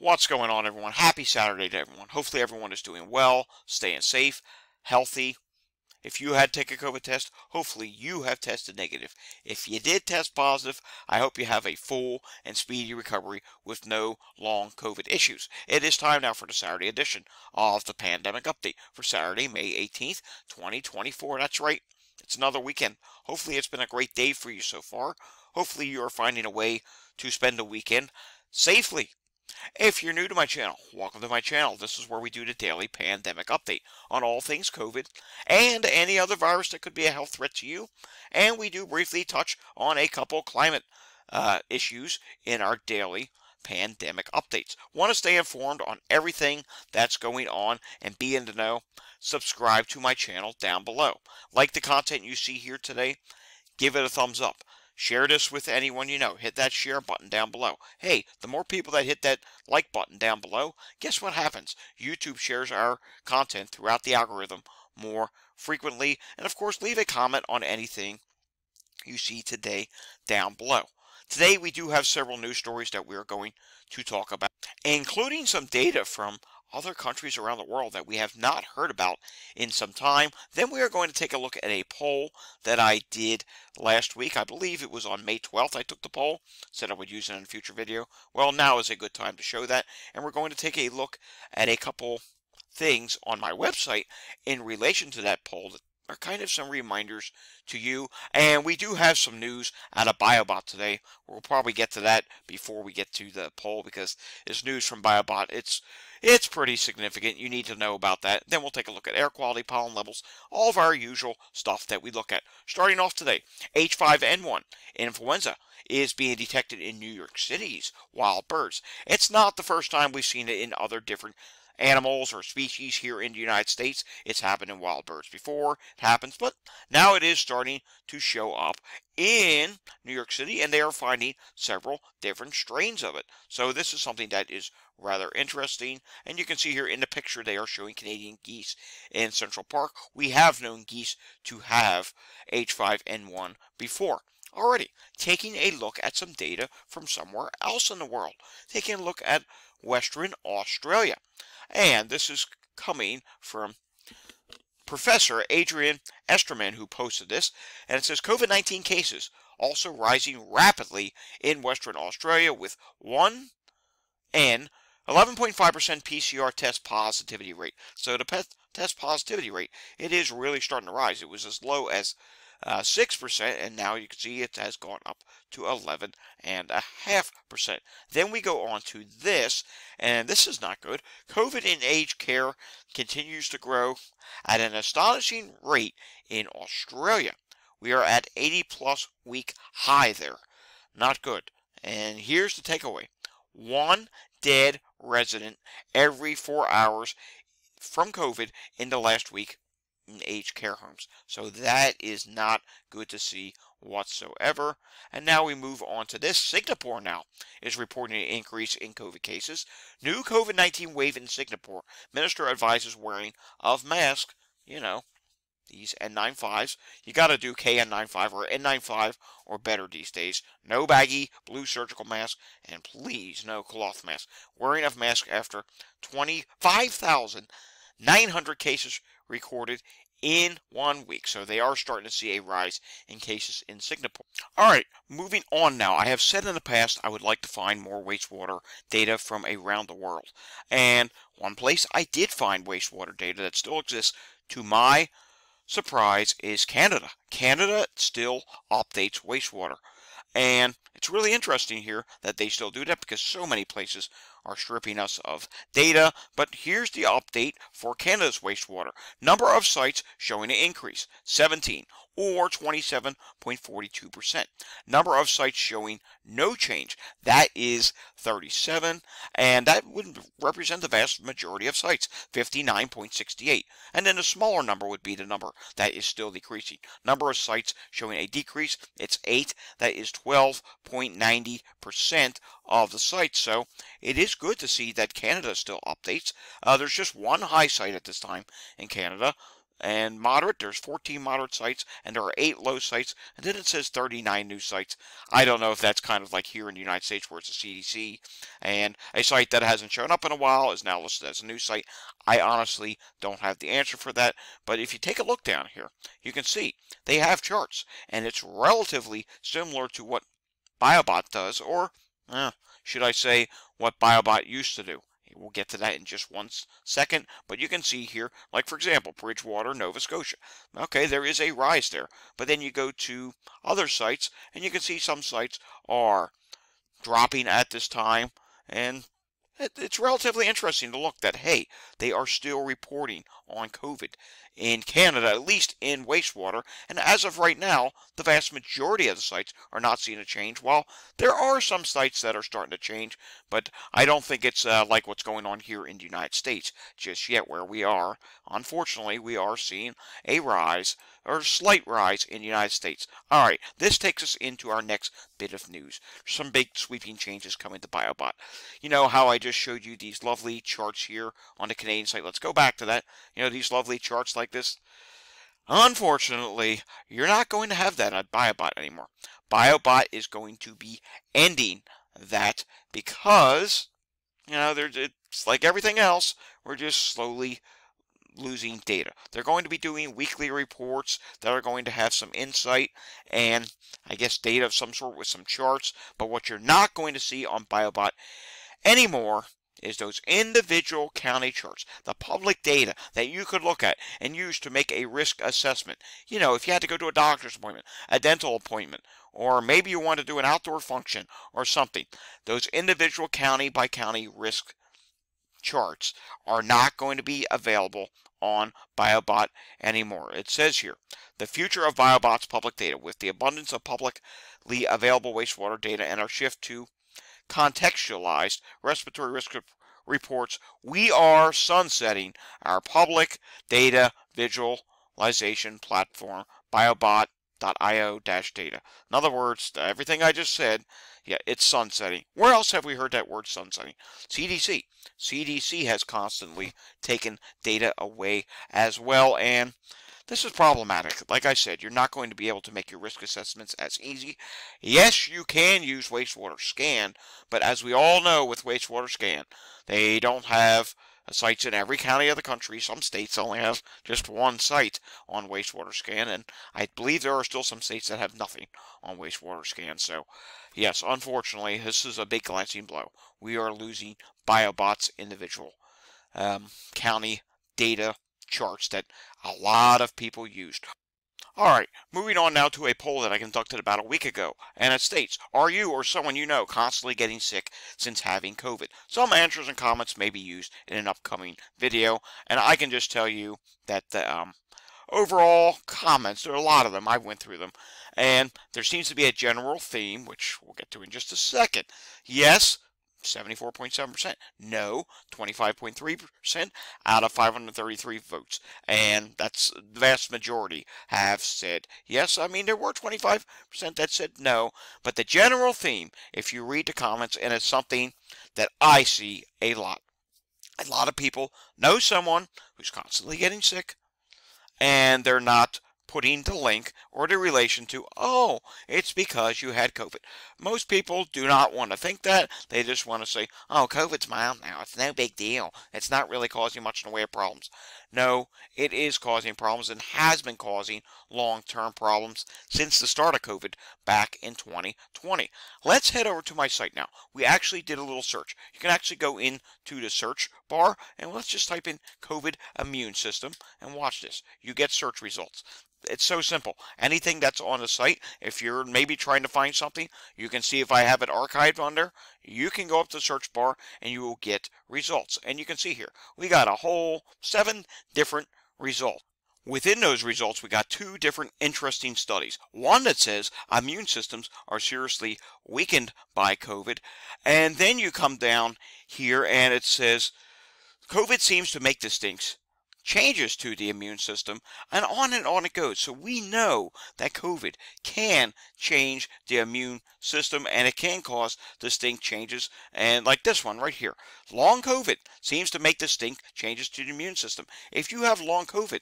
What's going on, everyone? Happy Saturday to everyone. Hopefully everyone is doing well, staying safe, healthy. If you had taken a COVID test, hopefully you have tested negative. If you did test positive, I hope you have a full and speedy recovery with no long COVID issues. It is time now for the Saturday edition of the Pandemic Update for Saturday, May 18th, 2024. That's right. It's another weekend. Hopefully it's been a great day for you so far. Hopefully you are finding a way to spend the weekend safely. If you're new to my channel, welcome to my channel. This is where we do the daily pandemic update on all things COVID and any other virus that could be a health threat to you. And we do briefly touch on a couple climate issues in our daily pandemic updates. Want to stay informed on everything that's going on and be in the know? Subscribe to my channel down below. Like the content you see here today, give it a thumbs up. Share this with anyone you know. Hit that share button down below. Hey, the more people that hit that like button down below, guess what happens? YouTube shares our content throughout the algorithm more frequently. And of course, leave a comment on anything you see today down below. Today, we do have several news stories that we are going to talk about, including some data from other countries around the world that we have not heard about in some time. Then we are going to take a look at a poll that I did last week. I believe it was on May 12th. I took the poll, said I would use it in a future video. Well, now is a good time to show that. And we're going to take a look at a couple things on my website in relation to that poll that are kind of some reminders to you. And we do have some news out of Biobot today. We'll probably get to that before we get to the poll because it's news from Biobot. It's pretty significant. You need to know about that. Then we'll take a look at air quality, pollen levels, all of our usual stuff that we look at. Starting off today, H5N1 influenza is being detected in New York City's wild birds. It's not the first time we've seen it in other different animals or species here in the United States. It's happened in wild birds before. It happens, but now it is starting to show up in New York City, and they are finding several different strains of it. So this is something that is rather interesting. And you can see here in the picture, they are showing Canadian geese in Central Park. We have known geese to have H5N1 before. Already taking a look at some data from somewhere else in the world, taking a look at Western Australia. And this is coming from Professor Adrian Esterman, who posted this, and it says COVID-19 cases also rising rapidly in Western Australia, with 11.5% PCR test positivity rate. So the test positivity rate, it is really starting to rise. It was as low as 6%, and now you can see it has gone up to 11.5%. Then we go on to this, and this is not good. COVID in aged care continues to grow at an astonishing rate in Australia. We are at 80+ week high there. Not good. And here's the takeaway. One dead resident every 4 hours from COVID in the last week in aged care homes. So that is not good to see whatsoever. And now we move on to this. Singapore now is reporting an increase in COVID cases. New COVID-19 wave in Singapore. Minister advises wearing of masks. You know, these N95s. You got to do KN95 or N95 or better these days. No baggy blue surgical mask, and please no cloth mask. Wearing of mask after 25,900 cases recorded in 1 week. So they are starting to see a rise in cases in Singapore. All right, moving on now. I have said in the past I would like to find more wastewater data from around the world. And one place I did find wastewater data that still exists, to my surprise, is Canada. Canada still updates wastewater. And it's really interesting here that they still do that because so many places are stripping us of data. But here's the update for Canada's wastewater. Number of sites showing an increase, 17 or 27.42%. Number of sites showing no change, that is 37. And that would represent the vast majority of sites, 59.68. And then a smaller number would be the number that is still decreasing. Number of sites showing a decrease, it's 8. That is 12.90% of the sites. So it is good to see that Canada still updates. There's just one high site at this time in Canada, And moderate, there's 14 moderate sites, and there are 8 low sites, and then it says 39 new sites. I don't know if that's kind of like here in the United States where it's the CDC, and a site that hasn't shown up in a while is now listed as a new site. I honestly don't have the answer for that, but if you take a look down here, you can see they have charts, and it's relatively similar to what Biobot does, or should I say what Biobot used to do. We'll get to that in just one second, but you can see here, like for example, Bridgewater, Nova Scotia. Okay, there is a rise there, but then you go to other sites, and you can see some sites are dropping at this time, and it's relatively interesting to look that, hey, they are still reporting on COVID in Canada, at least in wastewater, and as of right now, the vast majority of the sites are not seeing a change, while there are some sites that are starting to change, but I don't think it's like what's going on here in the United States just yet, where we are, unfortunately, we are seeing a rise, or a slight rise in the United States. All right, this takes us into our next bit of news. Some big sweeping changes coming to Biobot. You know how I just showed you these lovely charts here on the Canadian site? Let's go back to that. You know, these lovely charts like this. Unfortunately, you're not going to have that on Biobot anymore. Biobot is going to be ending that because, you know, it's like everything else. We're just slowly losing data. They're going to be doing weekly reports that are going to have some insight and I guess data of some sort with some charts, but what you're not going to see on Biobot anymore is those individual county charts, the public data that you could look at and use to make a risk assessment. You know, if you had to go to a doctor's appointment, a dental appointment, or maybe you want to do an outdoor function or something, those individual county by county risk charts are not going to be available on Biobot anymore. It says here, the future of Biobot's public data with the abundance of publicly available wastewater data and our shift to contextualized respiratory risk reports, we are sunsetting our public data visualization platform, biobot.io-data. In other words, everything I just said, yeah, it's sunsetting. Where else have we heard that word sunsetting? CDC. CDC has constantly taken data away as well, and this is problematic. Like I said, you're not going to be able to make your risk assessments as easy. Yes, you can use Wastewater Scan, but as we all know with Wastewater Scan, they don't have sites in every county of the country. Some states only have just one site on Wastewater Scan, and I believe there are still some states that have nothing on Wastewater Scan. So, yes, unfortunately, this is a big glancing blow. We are losing Biobot's individual county data charts that a lot of people used. Alright, moving on now to a poll that I conducted about a week ago, and it states, are you or someone you know constantly getting sick since having COVID? Some answers and comments may be used in an upcoming video, and I can just tell you that the overall comments, there are a lot of them, I went through them, and there seems to be a general theme, which we'll get to in just a second. Yes, 74.7%, no, 25.3% out of 533 votes, and that's the vast majority have said yes. I mean, there were 25% that said no, but the general theme, if you read the comments, and it's something that I see a lot of people know someone who's constantly getting sick, and they're not putting the link or the relation to, oh, it's because you had COVID. Most people do not want to think that. They just want to say, oh, COVID's mild now. It's no big deal. It's not really causing much in the way of problems. No, it is causing problems and has been causing long-term problems since the start of COVID back in 2020. Let's head over to my site now. We actually did a little search. You can actually go into the search bar and let's just type in COVID immune system and watch this. You get search results. It's so simple. Anything that's on the site, if you're maybe trying to find something, you can see if I have it archived on there, you can go up to the search bar and you will get results. And you can see here, we got a whole 7 different results. Within those results, we got 2 different interesting studies. One that says immune systems are seriously weakened by COVID. And then you come down here and it says, COVID seems to make distinct changes to the immune system, and on it goes. So we know that COVID can change the immune system, and it can cause distinct changes, and like this one right here. Long COVID seems to make distinct changes to the immune system. If you have long COVID,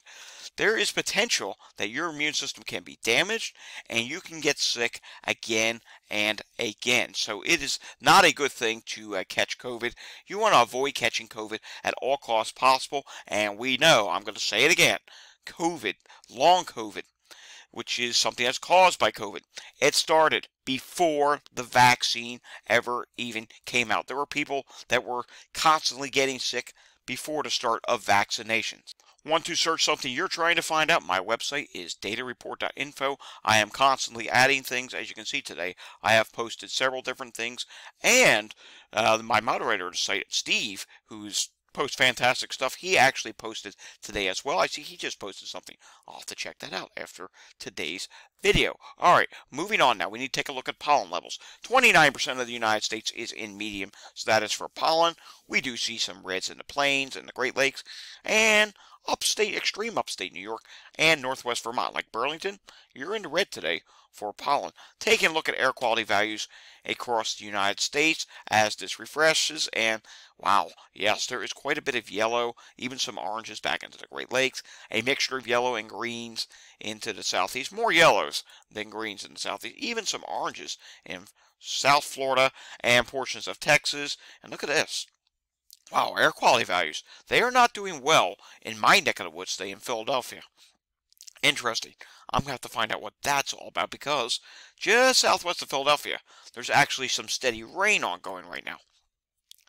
there is potential that your immune system can be damaged and you can get sick again and again. So it is not a good thing to catch COVID. You want to avoid catching COVID at all costs possible. And we know, I'm going to say it again, COVID, long COVID, which is something that's caused by COVID. It started before the vaccine ever even came out. There were people that were constantly getting sick before the start of vaccinations. Want to search something you're trying to find out? My website is datareport.info. I am constantly adding things. As you can see today, I have posted several different things. And my moderator of the site, Steve, who's posts fantastic stuff, he actually posted today as well. I see he just posted something. I'll have to check that out after today's video. All right, moving on now. We need to take a look at pollen levels. 29% of the United States is in medium, so that is for pollen. We do see some reds in the plains and the Great Lakes, and upstate, extreme upstate New York and northwest Vermont, like Burlington, you're in the red today for pollen. Taking a look at air quality values across the United States as this refreshes, and wow, yes, there is quite a bit of yellow, even some oranges back into the Great Lakes, a mixture of yellow and greens into the southeast, more yellows than greens in the southeast, even some oranges in South Florida and portions of Texas. And look at this. Wow, air quality values. They are not doing well in my neck of the woods today in Philadelphia. Interesting. I'm going to have to find out what that's all about, because just southwest of Philadelphia, there's actually some steady rain ongoing right now.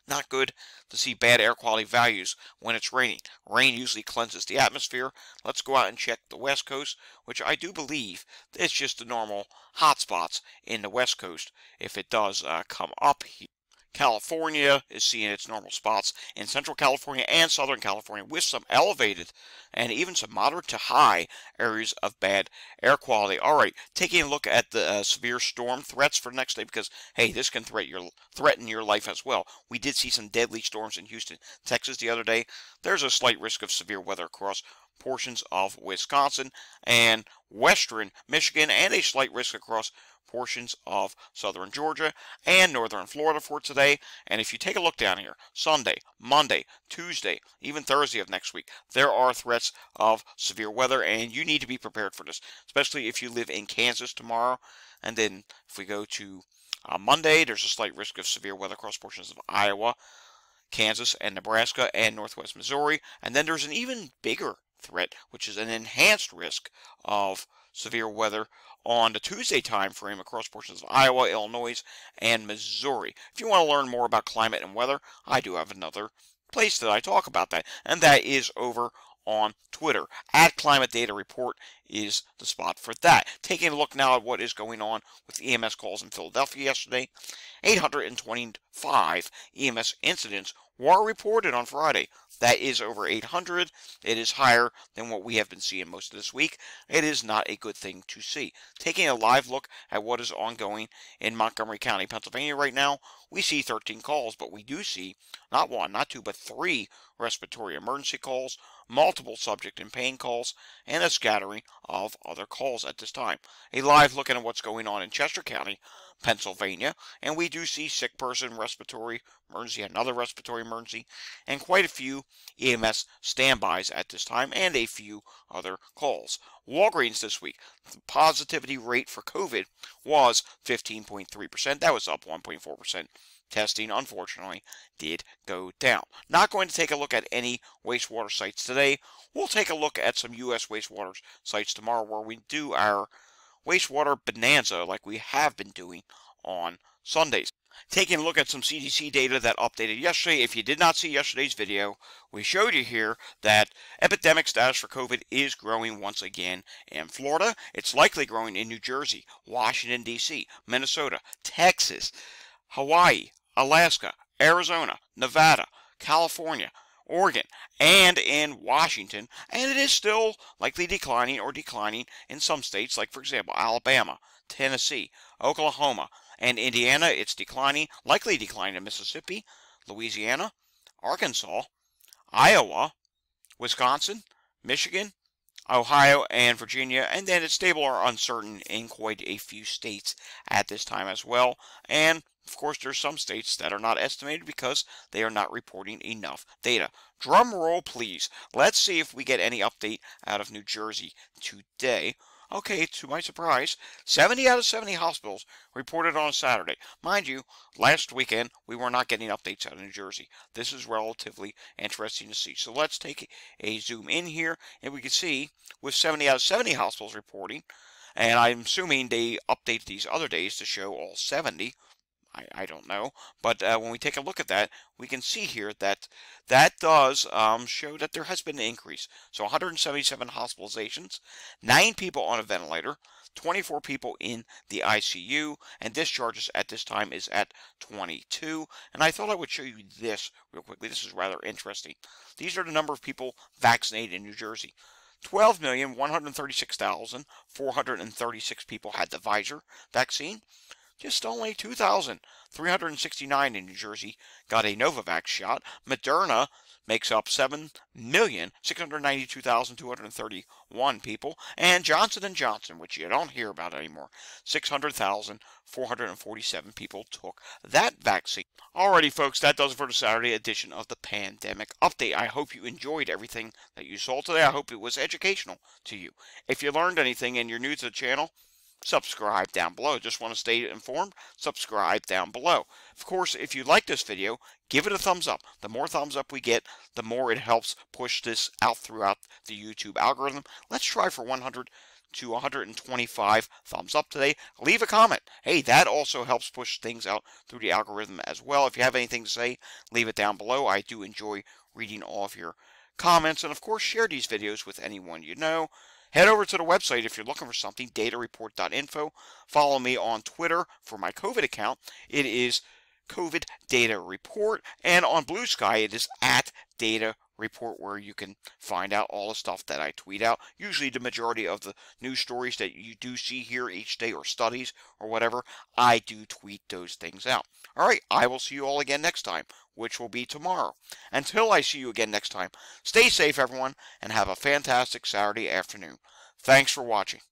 Not good to see bad air quality values when it's raining. Rain usually cleanses the atmosphere. Let's go out and check the West Coast, which I do believe is just the normal hot spots in the West Coast if it does come up here. California is seeing its normal spots in Central California and Southern California, with some elevated and even some moderate to high areas of bad air quality. All right, taking a look at the severe storm threats for next day, because, hey, this can threaten your life as well. We did see some deadly storms in Houston, Texas the other day. There's a slight risk of severe weather across portions of Wisconsin and western Michigan, and a slight risk across portions of southern Georgia and northern Florida for today. And if you take a look down here, Sunday, Monday, Tuesday, even Thursday of next week, there are threats of severe weather, and you need to be prepared for this, especially if you live in Kansas tomorrow. And then if we go to Monday, there's a slight risk of severe weather across portions of Iowa, Kansas, and Nebraska and northwest Missouri. And then there's an even bigger threat, which is an enhanced risk of severe weather on the Tuesday time frame across portions of Iowa, Illinois, and Missouri. If you want to learn more about climate and weather, I do have another place that I talk about that, and that is over on Twitter. At ClimateDataReport is the spot for that. Taking a look now at what is going on with EMS calls in Philadelphia yesterday. 825 EMS incidents were reported on Friday. That is over 800. It is higher than what we have been seeing most of this week. It is not a good thing to see. Taking a live look at what is ongoing in Montgomery County, Pennsylvania right now, we see 13 calls, but we do see not one, not two, but 3 respiratory emergency calls, multiple subject and pain calls, and a scattering of other calls at this time. A live look at what's going on in Chester County, Pennsylvania, and we do see sick person, respiratory emergency, another respiratory emergency, and quite a few EMS standbys at this time, and a few other calls. Walgreens this week, the positivity rate for COVID was 15.3%. That was up 1.4%. Testing, unfortunately, did go down. Not going to take a look at any wastewater sites today. We'll take a look at some U.S. wastewater sites tomorrow, where we do our wastewater bonanza like we have been doing on Sundays. Taking a look at some CDC data that updated yesterday. If you did not see yesterday's video, we showed you here that epidemic status for COVID is growing once again in Florida. It's likely growing in New Jersey, Washington, D.C., Minnesota, Texas, Hawaii, Alaska, Arizona, Nevada, California, Oregon, and in Washington, and it is still likely declining or declining in some states, like, for example, Alabama, Tennessee, Oklahoma, and Indiana. It's declining, likely declining in Mississippi, Louisiana, Arkansas, Iowa, Wisconsin, Michigan, Ohio, and Virginia, and then it's stable or uncertain in quite a few states at this time as well. And of course, there's some states that are not estimated because they are not reporting enough data. Drum roll, please. Let's see if we get any update out of New Jersey today. Okay, to my surprise, 70 out of 70 hospitals reported on a Saturday. Mind you, last weekend, we were not getting updates out of New Jersey. This is relatively interesting to see. So let's take a zoom in here, and we can see with 70 out of 70 hospitals reporting, and I'm assuming they update these other days to show all 70. I don't know, but when we take a look at that, we can see here that that does show that there has been an increase. So 177 hospitalizations, 9 people on a ventilator, 24 people in the ICU, and discharges at this time is at 22. And I thought I would show you this real quickly. This is rather interesting. These are the number of people vaccinated in New Jersey. 12,136,436 people had the Pfizer vaccine. Just only 2,369 in New Jersey got a Novavax shot. Moderna makes up 7,692,231 people. And Johnson & Johnson, which you don't hear about anymore, 600,447 people took that vaccine. Alrighty, folks, that does it for the Saturday edition of the Pandemic Update. I hope you enjoyed everything that you saw today. I hope it was educational to you. If you learned anything and you're new to the channel, subscribe down below. Just want to stay informed? Subscribe down below. Of course, if you like this video, give it a thumbs up. The more thumbs up we get, the more it helps push this out throughout the YouTube algorithm. Let's try for 100 to 125 thumbs up today. Leave a comment. Hey, that also helps push things out through the algorithm as well. If you have anything to say, leave it down below. I do enjoy reading all of your comments, and of course, share these videos with anyone you know. Head over to the website if you're looking for something, datareport.info. Follow me on Twitter for my COVID account. It is CovidDataReport. And on Blue Sky, it is @DataReport, where you can find out all the stuff that I tweet out. Usually the majority of the news stories that you do see here each day, or studies or whatever, I do tweet those things out. All right, I will see you all again next time, which will be tomorrow. Until I see you again next time, stay safe, everyone, and have a fantastic Saturday afternoon. Thanks for watching.